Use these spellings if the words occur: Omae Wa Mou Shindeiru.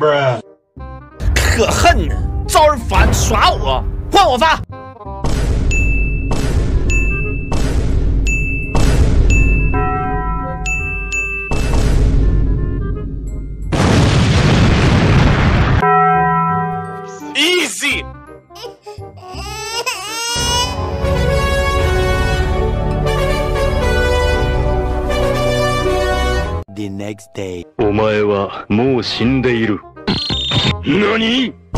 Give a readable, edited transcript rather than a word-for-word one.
bruh 可恨呢，招人烦，耍我，换我发。 Easy. The next day. Omae wa mou shindeiru. Nani?